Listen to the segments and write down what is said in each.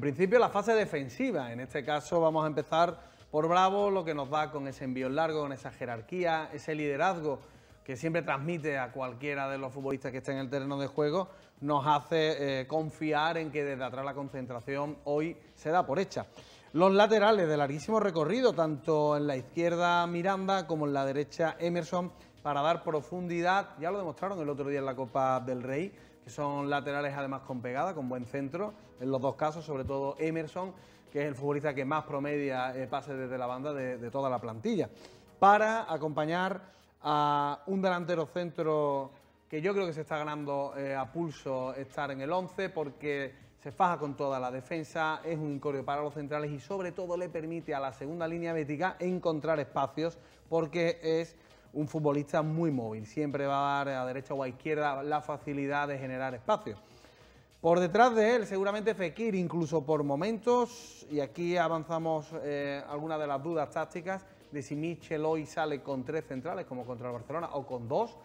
En principio la fase defensiva, en este caso vamos a empezar por Bravo, lo que nos da con ese envío largo, con esa jerarquía, ese liderazgo que siempre transmite a cualquiera de los futbolistas que estén en el terreno de juego, nos hace confiar en que desde atrás la concentración hoy se da por hecha. Los laterales de larguísimo recorrido, tanto en la izquierda Miranda como en la derecha Emerson, para dar profundidad, ya lo demostraron el otro día en la Copa del Rey, que son laterales además con pegada, con buen centro, en los dos casos, sobre todo Emerson, que es el futbolista que más promedia pases desde la banda de toda la plantilla, para acompañar a un delantero centro que yo creo que se está ganando a pulso estar en el 11, porque se faja con toda la defensa, es un incordio para los centrales y sobre todo le permite a la segunda línea bética encontrar espacios, porque es un futbolista muy móvil, siempre va a dar a derecha o a izquierda la facilidad de generar espacio. Por detrás de él, seguramente Fekir, incluso por momentos, y aquí avanzamos algunas de las dudas tácticas, de si Michel hoy sale con 3 centrales, como contra el Barcelona, o con 2.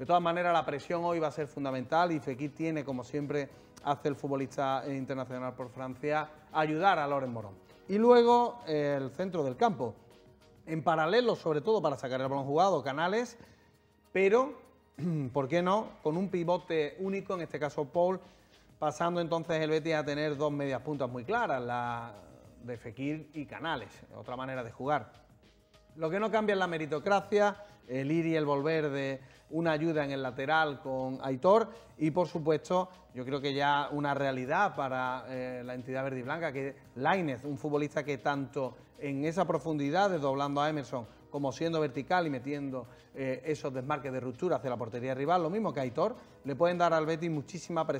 De todas maneras, la presión hoy va a ser fundamental y Fekir tiene, como siempre hace el futbolista internacional por Francia, ayudar a Loren Morón. Y luego, el centro del campo. En paralelo, sobre todo para sacar el balón jugado, Canales, pero, ¿por qué no?, con un pivote único, en este caso Paul, pasando entonces el Betis a tener dos medias puntas muy claras, la de Fekir y Canales, otra manera de jugar. Lo que no cambia es la meritocracia, el ir y el volver de una ayuda en el lateral con Aitor y, por supuesto, yo creo que ya una realidad para la entidad verde y blanca, que Lainez, un futbolista que tanto en esa profundidad, desdoblando a Emerson, como siendo vertical y metiendo esos desmarques de ruptura hacia la portería rival, lo mismo que Aitor, le pueden dar al Betis muchísima presión.